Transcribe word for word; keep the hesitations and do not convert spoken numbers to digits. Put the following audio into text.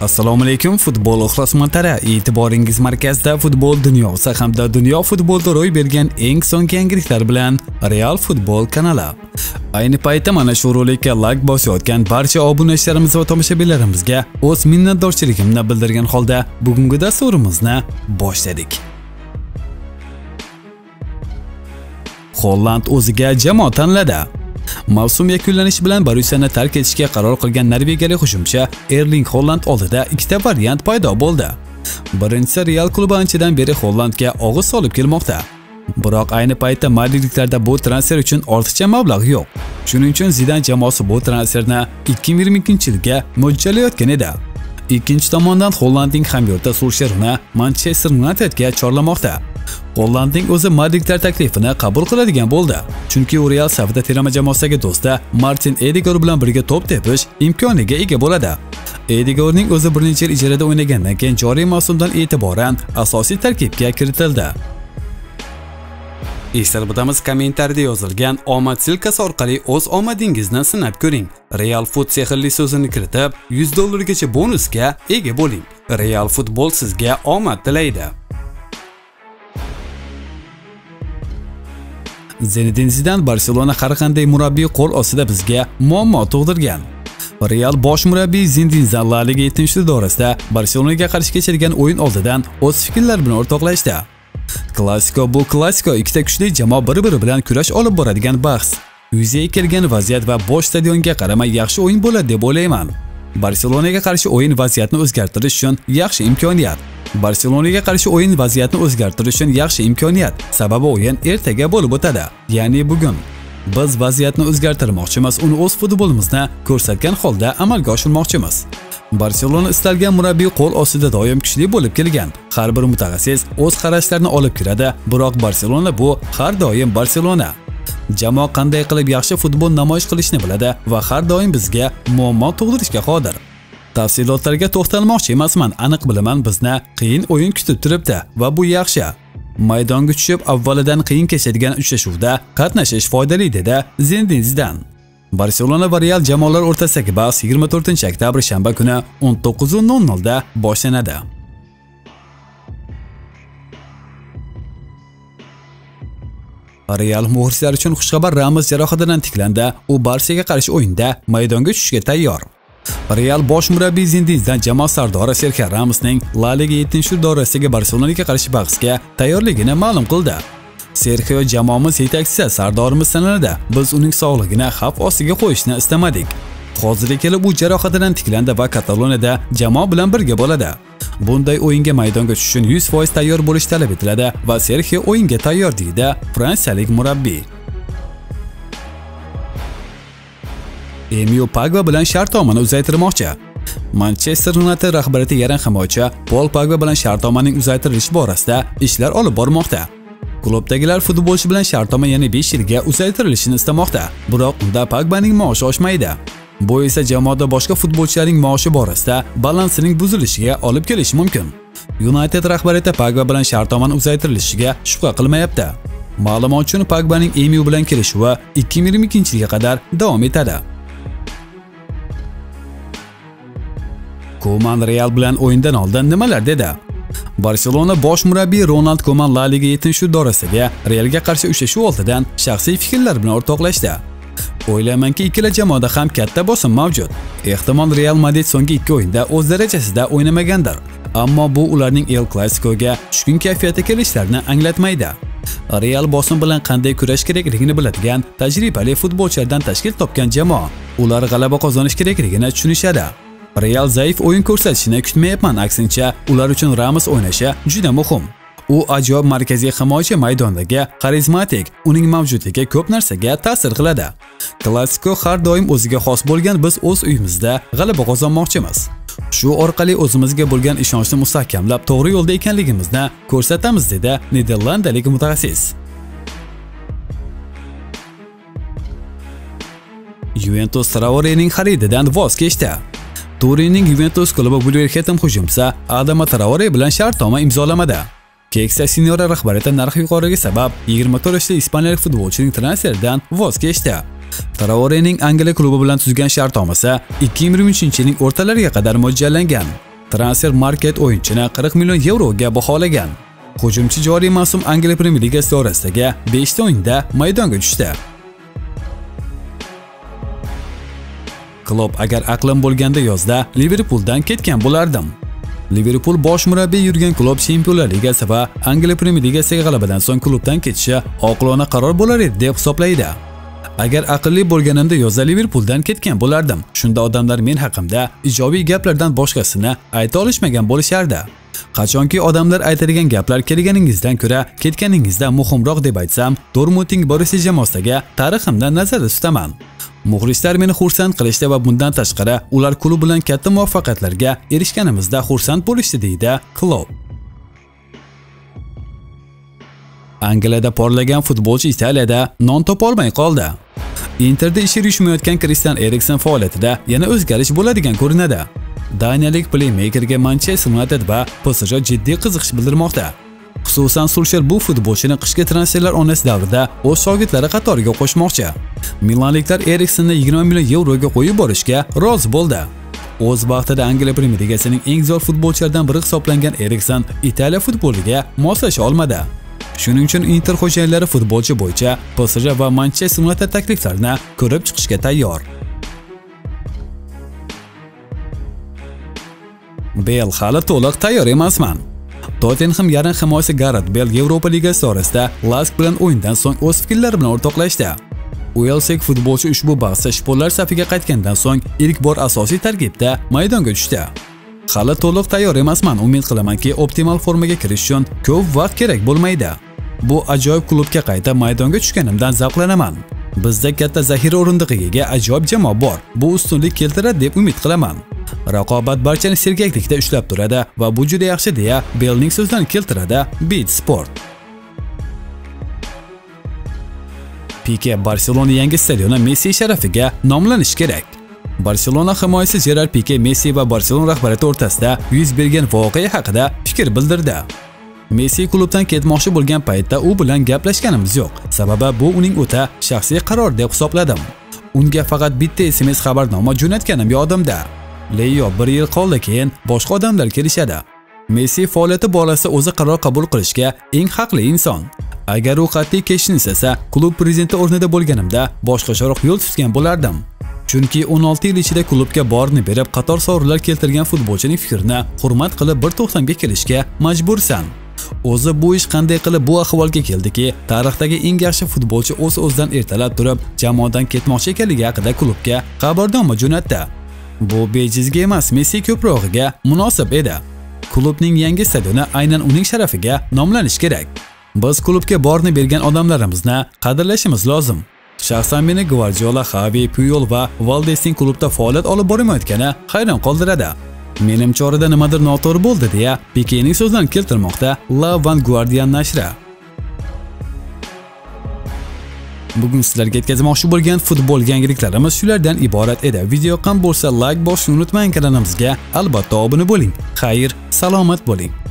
Assalomu alaykum, futbol ixlosmandlari, e'tiboringiz markazida futbol dunyosi hamda dunyo futbolida ro'y bergan eng so'nggi yangiliklar bilan Real futbol kanali. Ayni paytda mana shu rolikka like bosayotgan barcha obunachilarimiz va tomoshabinlarimizga o'z minnatdorchiligimni bildirgan holda bugungi dasturimizni boshladik. Holland o'ziga jamoa tanladi. Mavsum yakunlanishi bilan Borussia'ni tark etishga qaror qilgan Nervegalik hujumchi Erling Haaland oldida ikkita variant paydo bo'ldi. Birinchisi, Real klubi anchadan beri Hollandga og'iz solib kelmoqda. Biroq ayni paytda madridliklarda bu transfer uchun ortiqcha mablag' yo'q. Shuning uchun Zidane jamoasi bu transferni ikki ming yigirma ikkinchi yilga mo'ljallayotgan edi. Ikkinchi tomondan Hollandning hamyurti Solsherni Manchester Unitedga chorlamoqda. Hollandning o'zi Madridlar taklifini qabul qiladigan bo'ldi, chunki u Real safida terama jamoasidagi do'sti Martin Ødegaard bilan birga to'p tepish imkoniga ega bo'ladi. Ødegaardning o'zi bir necha yil ijarada o'ynagandan keyin joriy mavsumdan e'tiboran asosiy tarkibga kiritildi. Eslab o'tamiz, kommentarda yozilgan omad silkasi orqali o'z omadingizni sinab ko'ring. Real Food sehrli so'zini kiritib, yuz dollargacha bonusga ega bo'ling. Real Futbol sizga omad tilaydi. Zinedine Zidane Barcelona har qanday murabbiy qo'l ostida bizga muammo tug'dirgan. Real bosh murabbiy Zinedine Zidane La Liga yettinchi dorasida Barselonaga qarshi kechirgan o'yin oldidan o'z fikrlar bilan o'rtoqlashdi. Klasiko bu klasiko ikkita kuchli jamoa bir-biri bilan kurash olib boradigan bahs. Yuzaga kelgan vaziyat va bosh stadionga qaramay yaxshi o'yin bo'ladi deb o'ylayman. Barselonaga qarshi o'yin vaziyatni o'zgartirish uchun yaxshi imkoniyat. Barselonaga qarshi o'yin vaziyatni o'zgartirish uchun yaxshi imkoniyat. Sababi o'yin ertaga bo'lib o'tadi, ya'ni bugun. Biz vaziyatni o'zgartirmoqchimiz, uni o'z futbolimizni ko'rsatgan holda amalga oshirmoqchimiz. Barselona istalgan murabbiy qo'l ostida doim kuchli bo'lib kelgan. Har bir mutaxassis o'z qarashlarini olib kiradi, biroq Barselona bu har doim Barselona. Jamoa qanday qilib yaxshi futbol namoyish qilishni biladi va har doim bizga muammo tug'dirishga qodir. Tafsilotlarga to'xtalmoqchi emasman, aniq bilaman bizni qiyin o'yin kutib turibdi va bu yaxshi. Maydonga tushib avvalidan qiyin kechadigan uchrashuvda qatnashish foydali, dedi Zinedine Zidane. Barselona va Real jamoalar o'rtasidagi bahs yigirma to'rtinchi oktyabr shanba kuni o'n to'qqiz nol nol da boshlanadi. Real muxlislar uchun xushxabar, Ramos jarohatidan tiklandi, u Barsaga qarshi o'yinda maydonga tushishga tayyor. Real bosh murabbiy Zinedine Zidane jamoa sardori Serxio Ramosning La Liga yettinchi doirasidagi Barselonaga qarshi bahsga tayyorligini ma'lum qildi. Serxio jamoamiz yetakchisi, sardorimiz sanaladi. Biz uning sog'ligini xavf ostiga qo'yishni istamadik. Hozirga kelib u jarohatidan tiklandi va Kataloniyada jamoa bilan birga bo'ladi. Bunday o'yinga maydonga tushish uchun yuz foiz tayyor bo'lish talab etiladi va Serxio o'yinga tayyor, deydi fransiyalik murabbiy. Paul Pogba bilan shartnomani uzaytirmoqchi. Manchester United rahbariyati yarim himoyachi Paul Pogba bilan shartnomaning uzaytirilishi borasida ishlar olib bormoqda. Klubdagilar futbolchi bilan shartnoma yana besh yilga uzaytirilishini istamoqda, biroq unda Pogbaning maoshi oshmaydi. Bu esa jamoada boshqa futbolchilarning maoshi borasida balansining buzilishiga olib kelishi mumkin. United rahbariyati Pogba bilan shartnomani uzaytirilishiga shubha qilmayapti. Ma'lumot uchun, Pogbaning M U bilan kelishuvi ikki ming yigirma ikkinchi yilga qadar davom etadi. Koeman Real bilan o'yindan oldin nimalar dedi? Barselona bosh murabbiyi Ronald Koeman La Liga yettinchi doirasiga Realga qarshi uchrashuv oldidan shaxsiy fikrlar bilan o'rtoqlashdi. O'ylaymanki, ikkala jamoada ham katta bosim mavjud. Ehtimol Real Madrid so'nggi ikki o'yinda o'z darajasida o'ynamagandir, ammo bu ularning El Clasico'ga tushkun kayfiyatda kelishlarini anglatmaydi. Real bosim bilan qanday kurash kerakligini biladigan tajribali futbolchilardan tashkil topgan jamoa. Ular g'alaba qozonish kerakligini tushunishadi. Real zaif o'yin ko'rsatishini kutmayapman, aksincha ular uchun Ramos o'ynashi juda muhim. U ajoyib markaziy himoyachi, maydondagi xarizmatik, uning mavjudligi ko'p narsaga ta'sir qiladi. Klasiko har doim o'ziga xos bo'lgan, biz o'z uyimizda g'alaba qozonmoqchimiz. Shu orqali o'zimizga bo'lgan ishonchni mustahkamlab, to'g'ri yo'lda ekanligimizni ko'rsatamiz, dedi Niderlandiyalik mutaxassis. Juventus Traorening xarididan voz kechdi. Turinning Juventus klubi Wolverhampton hujumchisi Adam Traoré bilan shartnoma imzolamadi. Keksa Signora rahbariyati narx yuqoriligi sabab yigirma to'rt yoshli ispaniyalik futbolchining transferidan voz kechdi. Traorening Angliya klubi bilan tuzgan shartnomasi ikki ming yigirma uchinchi yilning o'rtalariga qadar mo'ljallangan. Transfer Market o'yinchini qirq million yevroga baholagan. Hujumchi joriy mavsum Angliya Premyer Ligasi doirasidagi beshta o'yinda maydonga tushdi. Klopp: agar aqlim bo'lganda yozda Liverpooldan ketgan bo'lardim. Liverpool bosh murabbiyi Jürgen Klopp Chempionlar Ligasi va Angliya Premyer Ligasiga g'alabadan so'ng klubdan ketishi oqilona qaror bo'lar edi deb hisoblaydi. Agar aqlli bo'lganimda yozda Liverpooldan ketgan bo'lardim. Shunda odamlar men haqimda ijobiy gaplardan boshqasini ayta olishmagan bo'lishardi. Qachonki odamlar aytadigan gaplar kelganingizdan ko'ra ketganingizda muhimroq deb aytsam, Dortmundning Borussia jamoasiga tariximdan nazarda tutaman. Muxlislar meni xursand qilishdi va bundan tashqari ular klub bilan katta muvaffaqiyatlarga erishganimizda xursand bo'lishdi, deydi Klopp. Angliyada porlagan futbolchi Italiyada non topolmay qoldi. Interda ishi yurishmayotgan Christian Eriksen faoliyatida yana o'zgarish bo'ladigan ko'rinadi. Daniyalik playmakerga Manchester United va P S G jiddiy qiziqish bildirmoqda. Xususan, Solskjaer bu futbolchini qishki transferlar onasi davrida o'z shogirdlari qatoriga qo'shmoqchi. Milanliklar Eriksenni yigirma million yevroga qo'yib borishga rozi bo'ldi. O'z vaqtida Angliya Premyer Ligasining eng zo'r futbolchilaridan biri hisoblangan Eriksen Italiya futboliga moslasha olmadi. Shuning uchun Inter xo'jayinlari futbolchi bo'yicha P S G va Manchester United takliflarini ko'rib chiqishga tayyor. Bel: hali to'liq tayyor emasman. Tottenham yarim himoyasi Gerard Piqué Europa Ligasi doirasida Lask bilan o'yindan so'ng o'z fikrlari bilan o'rtoqlashdi. Uelslik futbolchi ushbu bahsda shpollar safiga qaytgandan so'ng ilk bor asosiy tarkibda maydonga tushdi. Hali to'liq tayyor emasman, umid qilamanki optimal formaga kirish uchun ko'p vaqt kerak bo'lmaydi. Bu ajoyib klubga qayta maydonga tushganimdan zavqlanaman. Bizda katta zaxira o'rindig'iga ajoyib jamoa bor. Bu ustunlik keltiradi deb umid qilaman. Raqobat barchani sergaklikda ushlab turadi va bu juda yaxshi, deya Bellning so'zlarini keltiradi Beat Sport. Pique: Barselona yangi stadioni Messi sharafiga nomlanish kerak. Barselona himoyasi Gerard Piqué Messi va Barselona rahbariyati o'rtasida yuz bergan voqea haqida fikr bildirdi. Messi klubdan ketmoqchi bo'lgan paytda u bilan gaplashganimiz yo'q. Sababi bu uning o'ta shaxsiy qaror deb hisobladim. Unga faqat bitta S M S xabarnoma jo'natganim yodimda. Leo: bir yil qoldi, keyin boshqa odamlar kelishadi. Messi faoliyati borasida o'zi qaror qabul qilishga eng haqli inson. Agar u qat'iy ketishni istasa, klub prezidenti o'rnida bo'lganimda boshqacharoq yo'l tutgan bo'lardim. Chunki o'n olti yil ichida klubga borini berib qator sovrinlar keltirgan futbolchining fikrini hurmat qilib bir to'xtamga kelishga majbursan. O'zi bu ish qanday qilib bu ahvolga keldiki, tarixdagi eng yaxshi futbolchi o'z-o'zidan ertalab turib jamoadan ketmoqchi ekanligi haqida klubga xabardornoma jo'natdi. Bu bejizga emas, Messi ko'prog'iga munosib edi. Klubning yangi stadioni aynan uning sharafiga nomlanish kerak. Biz klubga borni bergan odamlarimizni qadrlashimiz lozim. Shaxsan meni Guardiola, Xavi, Puyol va Valdesning klubda faoliyat olib bormayotgani hayron qoldiradi. Menim chorada nimadir noto'g'ri bo'ldi, deya Pikening so'zlarini keltirmoqda La Vanguardia nashri. Bugun sizlarga yetkazmoqchi bo'lgan futbol yangiliklarimiz shulardan iborat edi. Video qam bo'lsa like bosishni unutmang, kanalimizga albatta obuna bo'ling. Xayr, salomat bo'ling.